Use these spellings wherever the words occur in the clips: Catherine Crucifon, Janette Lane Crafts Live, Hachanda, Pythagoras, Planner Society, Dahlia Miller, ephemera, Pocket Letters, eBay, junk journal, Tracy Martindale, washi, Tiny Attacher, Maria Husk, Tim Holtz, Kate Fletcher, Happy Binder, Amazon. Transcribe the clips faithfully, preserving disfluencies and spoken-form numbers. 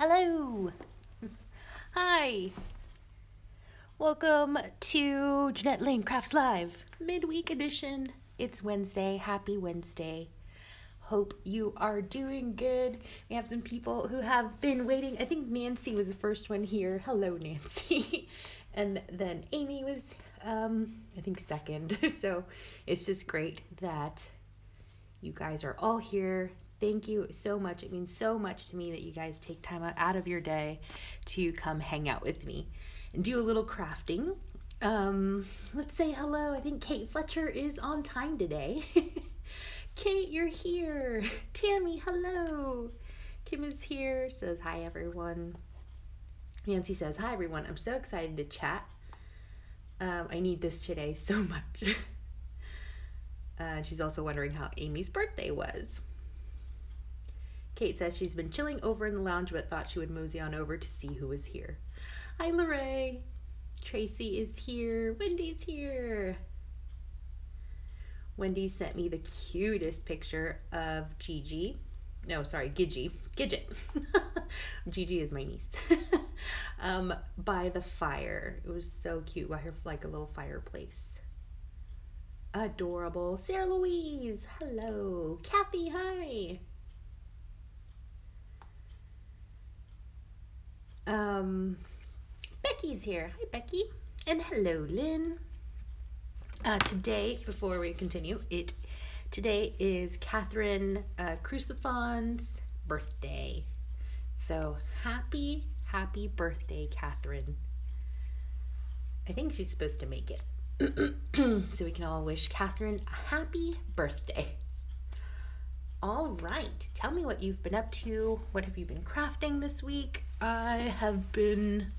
Hello. Hi. Welcome to Janette Lane Crafts Live, midweek edition. It's Wednesday. Happy Wednesday. Hope you are doing good. We have some people who have been waiting. I think Nancy was the first one here. Hello, Nancy. And then Amy was, um, I think, second. So it's just great that you guys are all here. Thank you so much. It means so much to me that you guys take time out of your day to come hang out with me and do a little crafting. Um, let's say hello. I think Kate Fletcher is on time today. Kate, you're here. Tammy, hello. Kim is here. Says hi, everyone. Nancy says, hi, everyone. I'm so excited to chat. Um, I need this today so much. uh, she's also wondering how Amy's birthday was. Kate says she's been chilling over in the lounge but thought she would mosey on over to see who was here. Hi, Lorraine. Tracy is here. Wendy's here. Wendy sent me the cutest picture of Gigi. No, sorry, Gigi. Gidget. Gigi is my niece. um, by the fire. It was so cute. By her, like a little fireplace. Adorable. Sarah Louise. Hello. Kathy, hi. Um, Becky's here. Hi, Becky. And hello, Lynn. Uh, today, before we continue, it today is Catherine uh, Crucifon's birthday. So happy, happy birthday, Catherine. I think she's supposed to make it. So we can all wish Catherine a happy birthday. All right, tell me what you've been up to. What have you been crafting this week? I have been,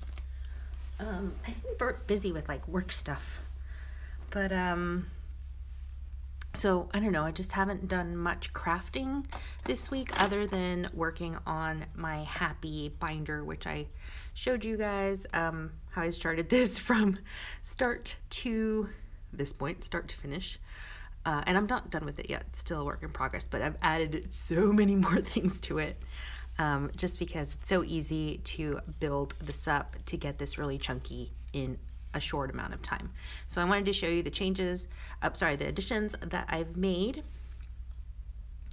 um, I've been busy with like work stuff, but um, so I don't know, I just haven't done much crafting this week other than working on my happy binder, which I showed you guys um, how I started this from start to this point, start to finish. Uh, and I'm not done with it yet, it's still a work in progress, but I've added so many more things to it um, just because it's so easy to build this up to get this really chunky in a short amount of time. So I wanted to show you the changes, uh, sorry, the additions that I've made,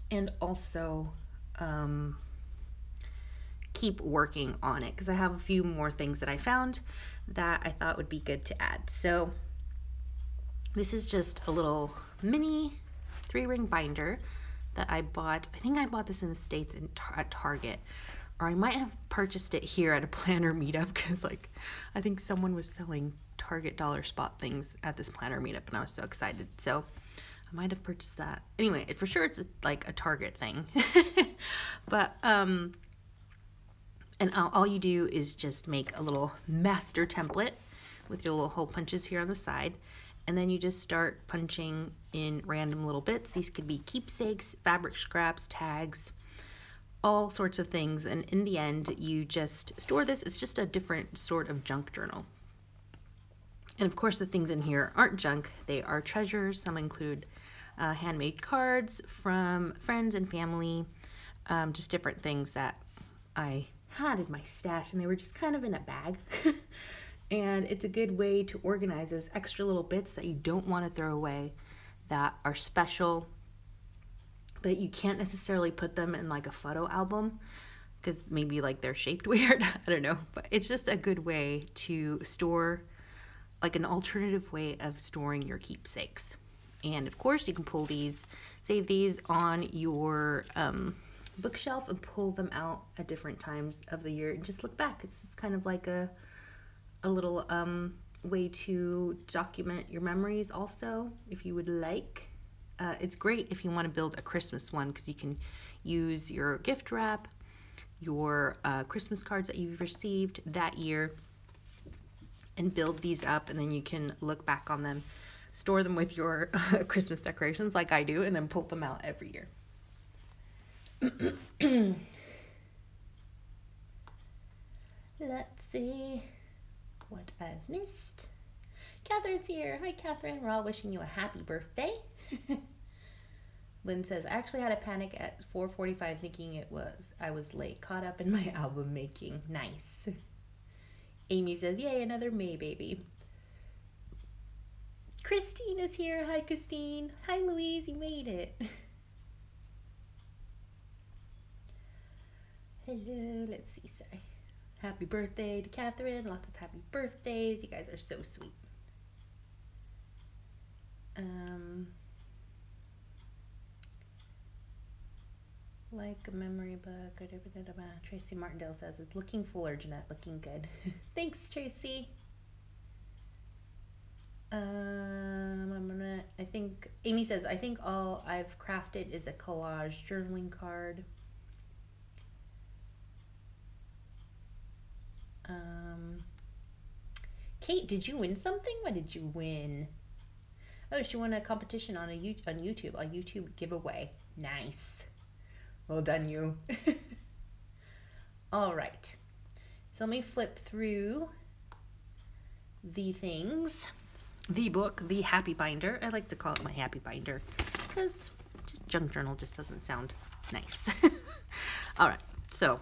and also um, keep working on it because I have a few more things that I found that I thought would be good to add. So this is just a little mini three-ring binder that I bought. I think I bought this in the States in tar at Target, or I might have purchased it here at a planner meetup because like I think someone was selling Target dollar spot things at this planner meetup and I was so excited. So I might have purchased that. Anyway, for sure it's like a Target thing. But um, and all you do is just make a little master template with your little hole punches here on the side. And then you just start punching in random little bits. These could be keepsakes, fabric scraps, tags, all sorts of things. And in the end, you just store this. It's just a different sort of junk journal. And of course, the things in here aren't junk. They are treasures. Some include uh, handmade cards from friends and family, um, just different things that I had in my stash. And they were just kind of in a bag. And it's a good way to organize those extra little bits that you don't want to throw away that are special, but you can't necessarily put them in like a photo album because maybe like they're shaped weird. I don't know, but it's just a good way to store, like an alternative way of storing your keepsakes. And of course you can pull these, save these on your um, bookshelf and pull them out at different times of the year and just look back. It's just kind of like a a little um, way to document your memories also, if you would like. Uh, it's great if you want to build a Christmas one because you can use your gift wrap, your uh, Christmas cards that you've received that year, and build these up, and then you can look back on them, store them with your Christmas decorations like I do, and then pull them out every year. Let's see what I've missed. Catherine's here. Hi, Catherine. We're all wishing you a happy birthday. Lynn says, I actually had a panic at four forty-five thinking it was, I was late, caught up in my album making. Nice. Amy says, yay, another May baby. Christine is here. Hi, Christine. Hi, Louise. You made it. Hello. Let's see. Sorry. Happy birthday to Catherine. Lots of happy birthdays. You guys are so sweet. Um, like a memory book. Tracy Martindale says, it's looking fuller, Janette. Looking good. Thanks, Tracy. Um, I'm gonna, I think, Amy says, I think all I've crafted is a collage journaling card. Um, Kate, did you win something? What did you win? Oh, she won a competition on, a, on YouTube, a YouTube giveaway. Nice. Well done, you. All right. So let me flip through the things. The book, the happy binder. I like to call it my happy binder because just junk journal just doesn't sound nice. All right. So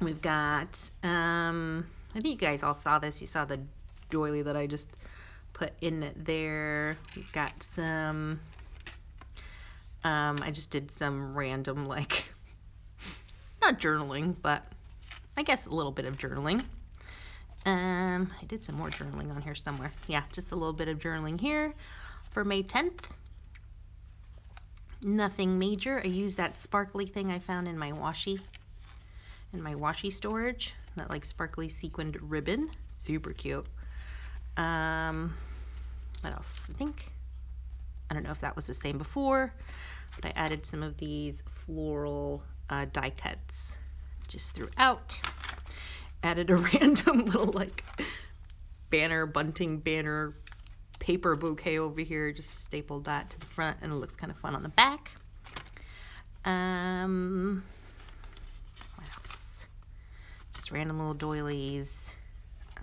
we've got, um, I think you guys all saw this. You saw the doily that I just put in there. We've got some... Um, I just did some random, like, not journaling, but I guess a little bit of journaling. Um, I did some more journaling on here somewhere. Yeah, just a little bit of journaling here for May tenth. Nothing major. I used that sparkly thing I found in my washi, in my washi storage. That, like, sparkly sequined ribbon. Super cute. Um, what else? I think... I don't know if that was the same before, but I added some of these floral uh, die cuts just throughout. Added a random little like banner, bunting banner, paper bouquet over here. Just stapled that to the front and it looks kind of fun on the back. Um, what else? Just random little doilies.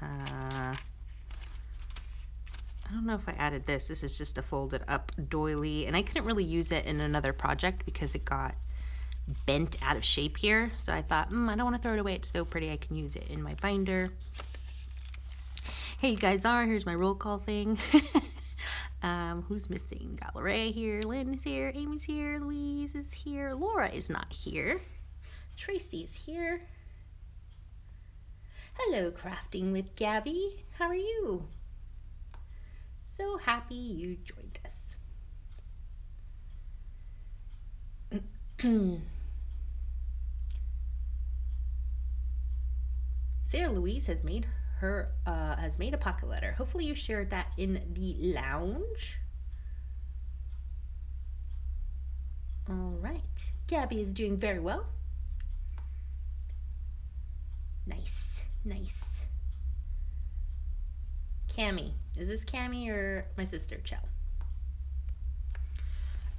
Uh, I don't know if I added this. This is just a folded up doily, and I couldn't really use it in another project because it got bent out of shape here. So I thought, mm, I don't want to throw it away. It's so pretty. I can use it in my binder. Hey, you guys are. Here's my roll call thing. um, who's missing? We got Lorraine here. Lynn is here. Amy's here. Louise is here. Laura is not here. Tracy's here. Hello, Crafting with Gabby. How are you? So happy you joined us. Sarah Louise has made her uh, has made a pocket letter. Hopefully you shared that in the lounge. All right, Gabby is doing very well. Nice, nice. Cammy. Is this Cammy or my sister, Chell?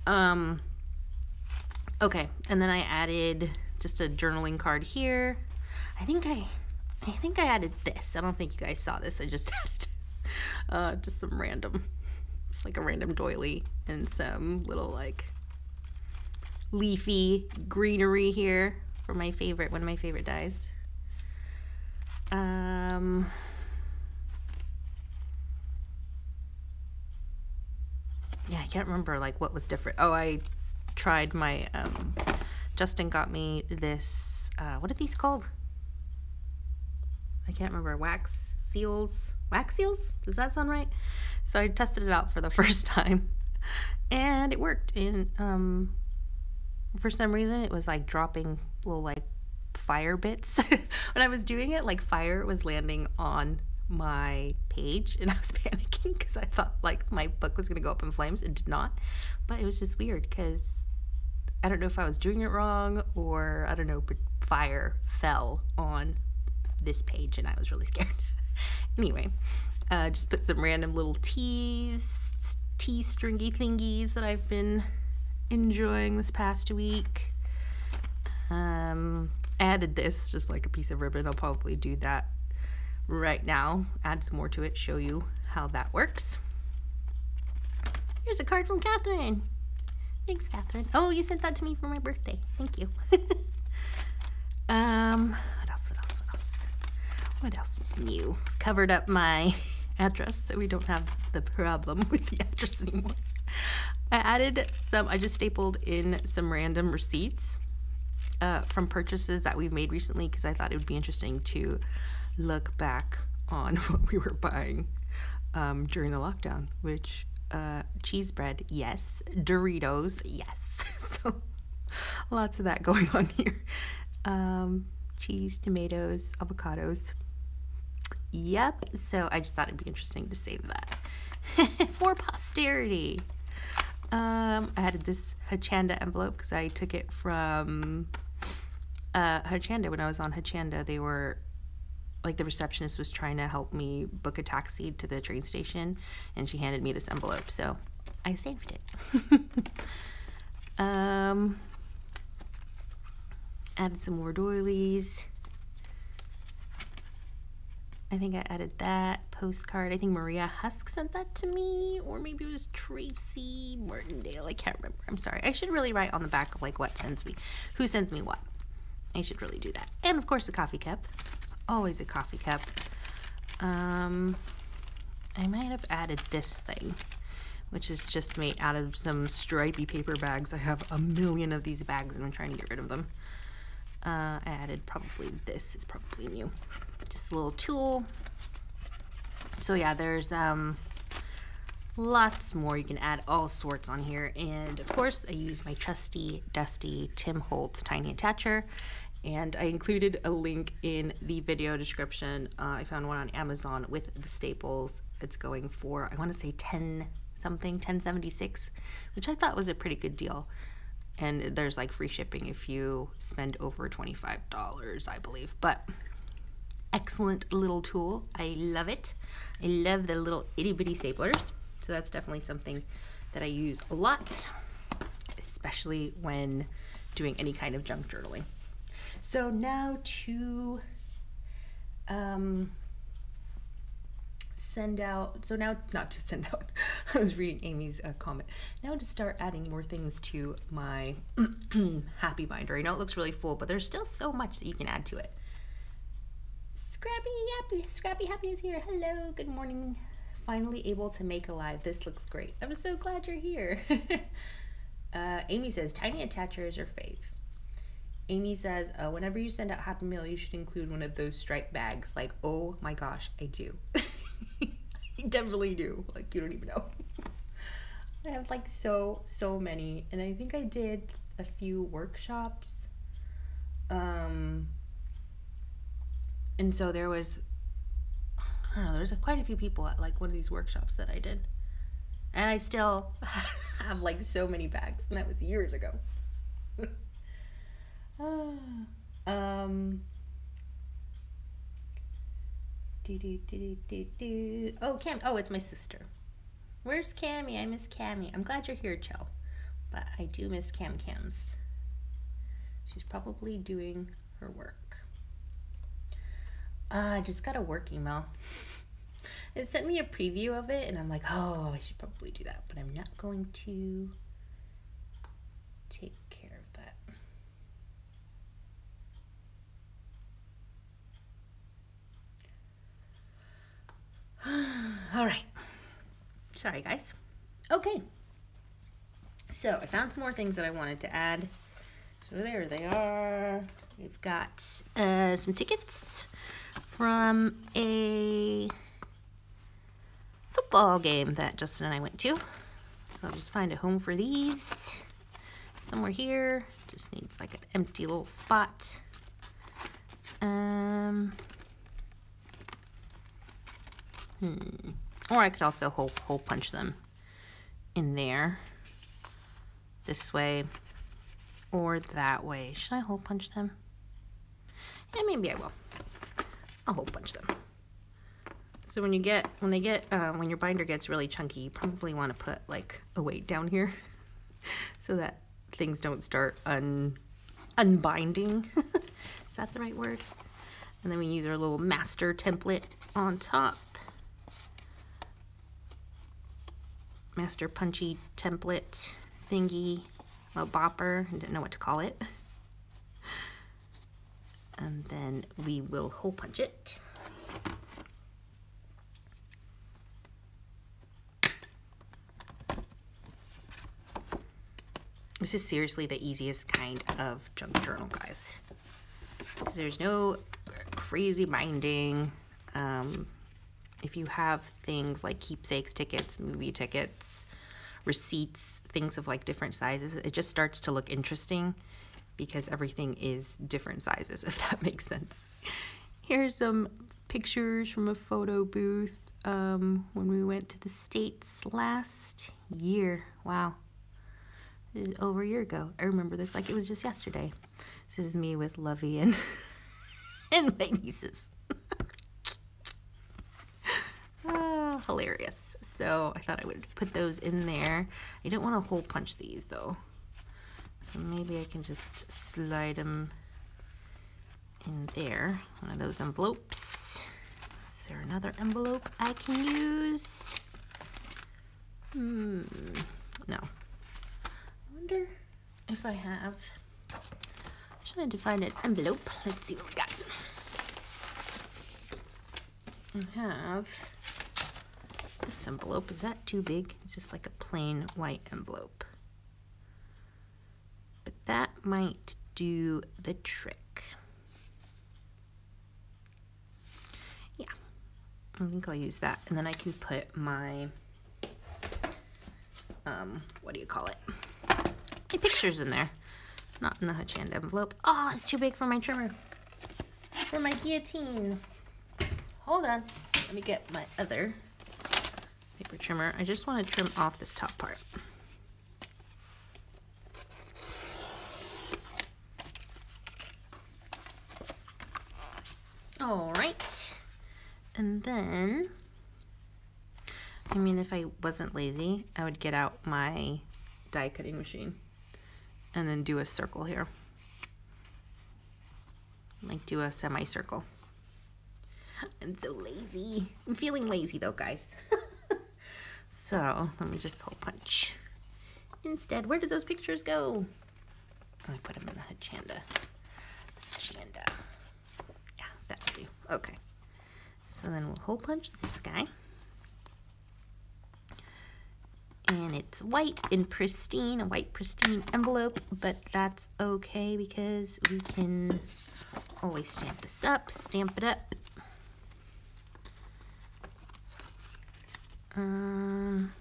Um, okay, and then I added just a journaling card here. I think I, I think I added this. I don't think you guys saw this. I just added uh, just some random, just like a random doily and some little like leafy greenery here for my favorite, one of my favorite dyes. Um... Yeah, I can't remember like what was different. Oh, I tried my, um, Justin got me this, uh, what are these called? I can't remember, wax seals, wax seals? Does that sound right? So I tested it out for the first time and it worked. And um, for some reason it was like dropping little like fire bits. When I was doing it, like fire was landing on my page and I was panicking because I thought like my book was gonna go up in flames. It did not, but it was just weird because I don't know if I was doing it wrong or I don't know, but fire fell on this page and I was really scared. Anyway, uh, just put some random little teas, tea stringy thingies that I've been enjoying this past week. Um, added this just like a piece of ribbon. I'll probably do that right now, add some more to it, show you how that works. Here's a card from Catherine. Thanks, Catherine. Oh, you sent that to me for my birthday. Thank you. um, what else, what else, what else? What else is new? Covered up my address so we don't have the problem with the address anymore. I added some, I just stapled in some random receipts uh, from purchases that we've made recently because I thought it would be interesting to look back on what we were buying um, during the lockdown, which uh, cheese bread, yes. Doritos, yes. So lots of that going on here. Um, cheese, tomatoes, avocados. Yep, so I just thought it'd be interesting to save that for posterity. Um, I added this Hachanda envelope because I took it from uh, Hachanda. When I was on Hachanda, they were, like, the receptionist was trying to help me book a taxi to the train station, and she handed me this envelope, so I saved it. um, added some more doilies. I think I added that postcard. I think Maria Husk sent that to me, or maybe it was Tracy Martindale. I can't remember. I'm sorry. I should really write on the back of, like, what sends me, who sends me what. I should really do that. And of course, a coffee cup. Always a coffee cup. Um, I might have added this thing, which is just made out of some stripey paper bags. I have a million of these bags, and I'm trying to get rid of them. Uh, I added probably this is probably new. Just a little tool. So yeah, there's um, lots more. You can add all sorts on here. And of course, I use my trusty, dusty Tim Holtz Tiny Attacher. And I included a link in the video description. Uh, I found one on Amazon with the staples. It's going for, I want to say ten something, ten seventy-six, which I thought was a pretty good deal. And there's like free shipping if you spend over twenty-five dollars, I believe. But excellent little tool. I love it. I love the little itty bitty staplers. So that's definitely something that I use a lot, especially when doing any kind of junk journaling. So now to um, send out, so now not to send out, I was reading Amy's uh, comment. Now to start adding more things to my happy binder. I know it looks really full, but there's still so much that you can add to it. Scrappy Happy, Scrappy Happy is here. Hello, good morning. Finally able to make a live. This looks great. I'm so glad you're here. uh, Amy says, Tiny Attacher is your fave. Amy says, uh, whenever you send out Happy Meal, you should include one of those striped bags. Like, oh my gosh, I do. I definitely do. Like, you don't even know. I have like so, so many. And I think I did a few workshops. Um, and so there was, I don't know, there's quite a few people at like one of these workshops that I did. And I still have like so many bags. And that was years ago. Um, do, do, do, do, do. Oh, Cam. Oh, it's my sister. Where's Cammy? I miss Cammy. I'm glad you're here, Chell. But I do miss Cam Cams. She's probably doing her work. Uh, I just got a work email. It sent me a preview of it, and I'm like, oh, I should probably do that. But I'm not going to take care of that. All right. Sorry, guys. Okay. So I found some more things that I wanted to add. So there they are. We've got uh, some tickets from a football game that Justin and I went to. So I'll just find a home for these. Somewhere here. Just needs like an empty little spot. Um... Hmm. Or I could also hole, hole punch them in there, this way or that way. Should I hole punch them? Yeah, maybe I will. I'll hole punch them. So when you get, when they get, uh, when your binder gets really chunky, you probably want to put like a weight down here so that things don't start un unbinding. Is that the right word? And then we use our little master template on top. Master punchy template thingy. a bopper. I didn't know what to call it. And then we will hole punch it. This is seriously the easiest kind of junk journal, guys. Because there's no crazy binding. Um, if you have things like keepsakes, tickets, movie tickets, receipts, things of like different sizes, it just starts to look interesting because everything is different sizes, if that makes sense. Here's some pictures from a photo booth um, when we went to the States last year. Wow. This is over a year ago. I remember this like it was just yesterday. This is me with Lovey and, and my nieces. Oh, hilarious. So I thought I would put those in there. I didn't want to hole punch these though. So maybe I can just slide them in there. One of those envelopes. Is there another envelope I can use? Hmm. No. I wonder if I have. I'm trying to find an envelope. Let's see what we got. I have this envelope. Is that too big? It's just like a plain white envelope. But that might do the trick. Yeah. I think I'll use that. And then I can put my, um, what do you call it? My pictures in there, not in the Hachanda envelope. Oh, it's too big for my trimmer, for my guillotine. Hold on, let me get my other paper trimmer. I just want to trim off this top part. All right, and then, I mean, if I wasn't lazy, I would get out my die cutting machine and then do a circle here. Like do a semicircle. I'm so lazy. I'm feeling lazy though, guys. So let me just hole punch. Instead, where did those pictures go? I put them in the Hachanda. Hachanda. Yeah, that'll do. Okay. So then we'll hole punch this guy. And it's white and pristine, a white pristine envelope, but that's okay because we can always stamp this up, stamp it up. Um,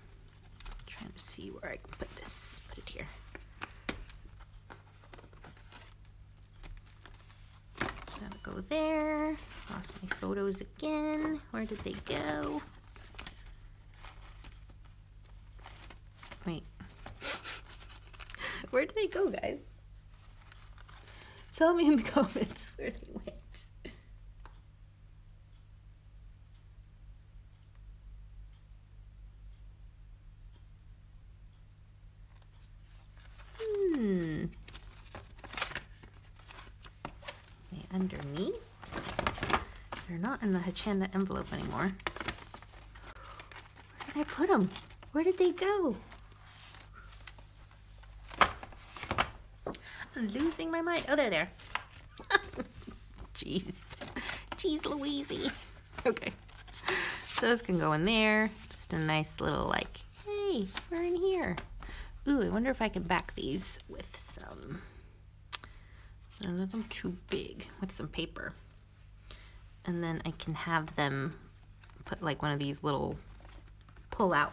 trying to see where I can put this, put it here. That'll go there. Lost my photos again. Where did they go? Wait, where did they go, guys? Tell me in the comments where they went. Hmm. Okay, underneath. They're not in the Hachanda envelope anymore. Where did I put them? Where did they go? Losing my mind. Oh, they're there. Jeez. Jeez Louise. Okay. So those can go in there. Just a nice little like, hey, we're in here. Ooh, I wonder if I can back these with some, I don't know if I'm too big, with some paper. And then I can have them put like one of these little pull out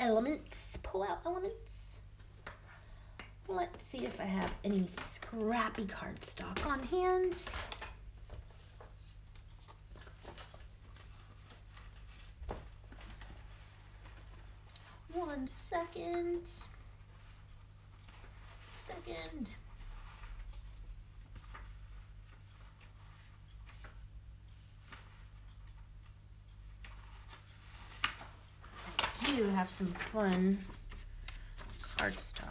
elements, pull out elements. Let's see if I have any scrappy cardstock on hand. One second. Second. I do have some fun cardstock.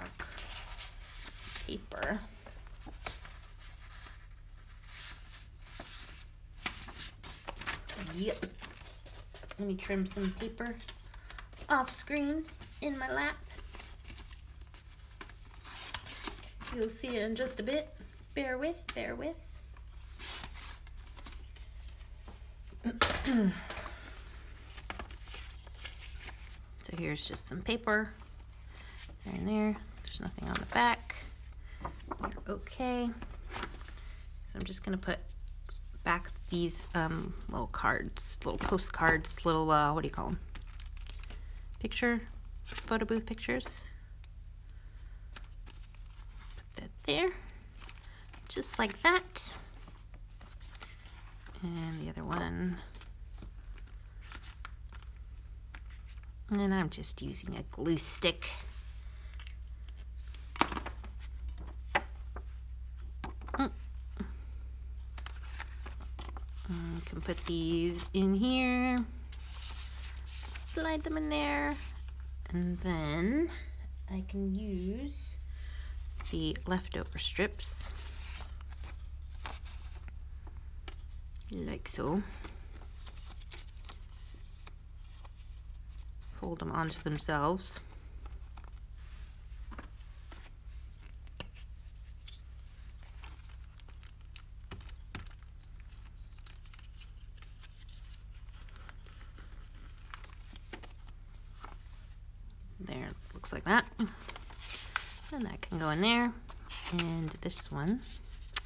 Paper. Yep. Let me trim some paper off screen in my lap. You'll see it in just a bit. Bear with, bear with. So here's just some paper there and there. There's nothing on the back. You're okay. So I'm just gonna put back these um, little cards, little postcards, little, uh, what do you call them? Picture, photo booth pictures. Put that there, just like that. And the other one. And I'm just using a glue stick. Mm. And you can put these in here, slide them in there, and then I can use the leftover strips. Like so. Fold them onto themselves. There, looks like that. And that can go in there. And this one,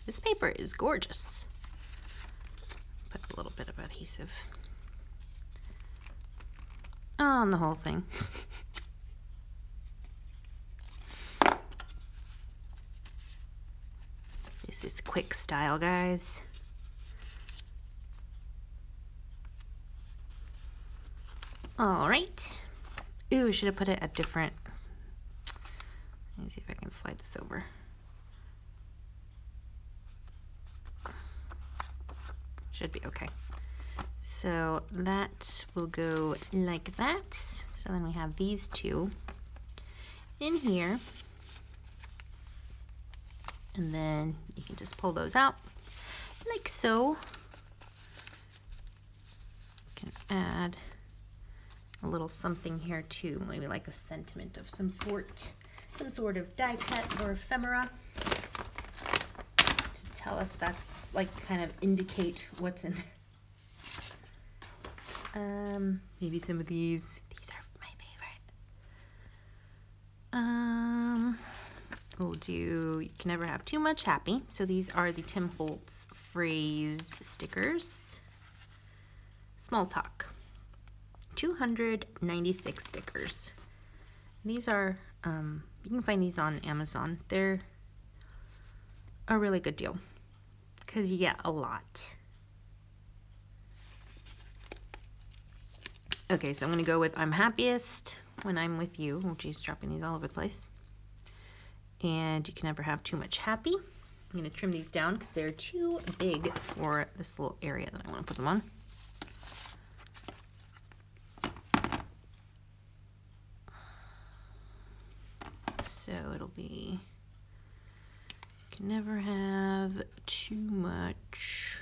this paper is gorgeous. A little bit of adhesive on the whole thing. This is quick style, guys. All right. Ooh, I should have put it at different. Let me see if I can slide this over. Should be okay. So that will go like that. So then we have these two in here. And then you can just pull those out like so. You can add a little something here too, maybe like a sentiment of some sort, some sort of die cut or ephemera to tell us that's like kind of indicate what's in there. Um, maybe some of these. These are my favorite. Um, we'll do, you can never have too much happy. So these are the Tim Holtz phrase stickers. Small talk. two hundred ninety-six stickers. These are, um, you can find these on Amazon. They're a really good deal, because you get a lot. Okay, so I'm gonna go with I'm happiest when I'm with you. Oh geez, dropping these all over the place. And you can never have too much happy. I'm gonna trim these down because they're too big for this little area that I wanna put them on. So it'll be, can never have too much.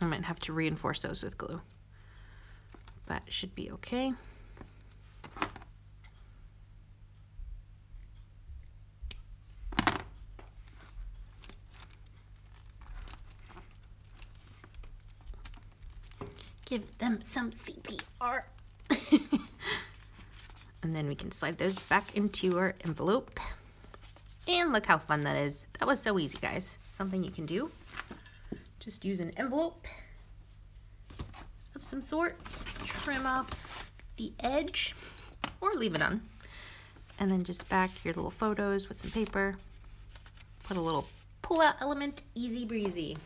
I might have to reinforce those with glue. That should be okay. Give them some C P R. And then we can slide those back into our envelope. And look how fun that is. That was so easy, guys. Something you can do. Just use an envelope of some sort. Trim off the edge or leave it on. And then just back your little photos with some paper. Put a little pull-out element. Easy breezy.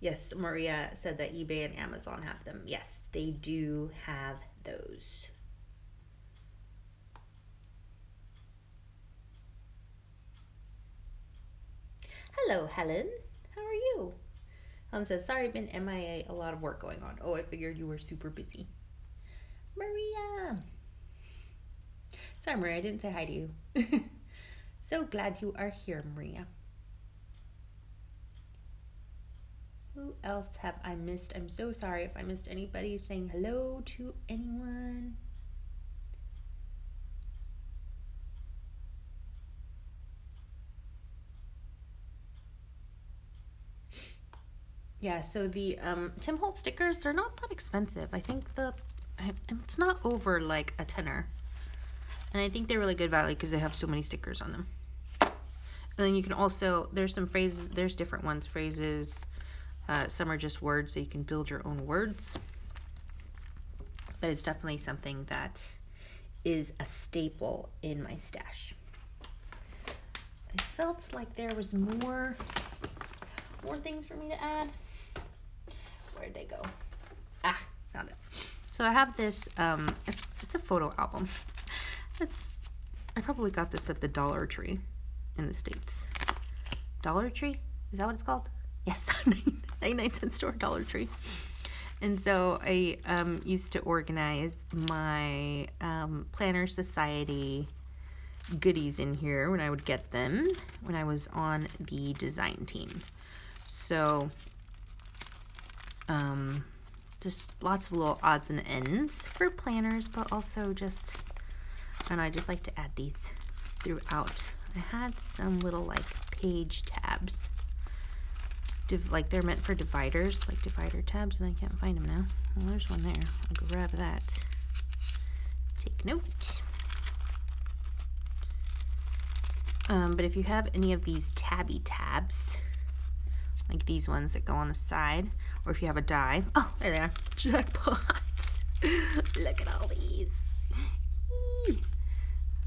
Yes, Maria said that eBay and Amazon have them. Yes, they do have those. Hello, Helen. How are you? Helen says, sorry, I've been M I A, a lot of work going on. Oh, I figured you were super busy. Maria. Sorry, Maria, I didn't say hi to you. So glad you are here, Maria. Who else have I missed? I'm so sorry if I missed anybody saying hello to anyone. Yeah, so the um, Tim Holtz stickers, they're not that expensive. I think the, it's not over like a tenner. And I think they're really good value because they have so many stickers on them. And then you can also, there's some phrases, there's different ones, phrases. Uh, some are just words, so you can build your own words. But it's definitely something that is a staple in my stash. I felt like there was more, more things for me to add. Where'd they go? Ah, found it. So I have this, um, it's, it's a photo album. It's, I probably got this at the Dollar Tree in the States. Dollar Tree? Is that what it's called? Yes, ninety-nine cent store, Dollar Tree. And so I um, used to organize my um, Planner Society goodies in here when I would get them when I was on the design team. So um, just lots of little odds and ends for planners, but also just... And I just like to add these throughout. I had some little like page tabs. Div like they're meant for dividers, like divider tabs, and I can't find them now. Well, there's one there. I'll grab that. Take note. Um, but if you have any of these tabby tabs, like these ones that go on the side, or if you have a die. Oh, there they are. Jackpot. Look at all these.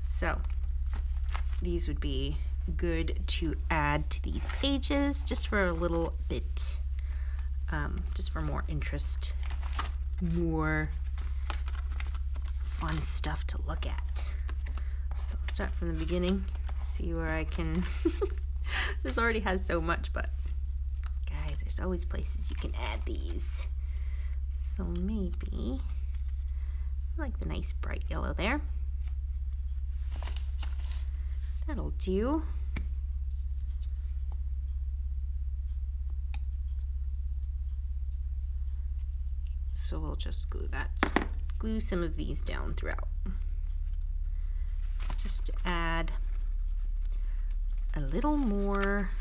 So these would be good to add to these pages just for a little bit, um, just for more interest, more fun stuff to look at. So I'll start from the beginning, see where I can, this already has so much, but guys, there's always places you can add these. So maybe, I like the nice bright yellow there. That'll do. So we'll just glue that, glue some of these down throughout. Just to add a little more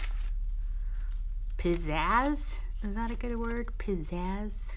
pizzazz. Is that a good word? Pizzazz?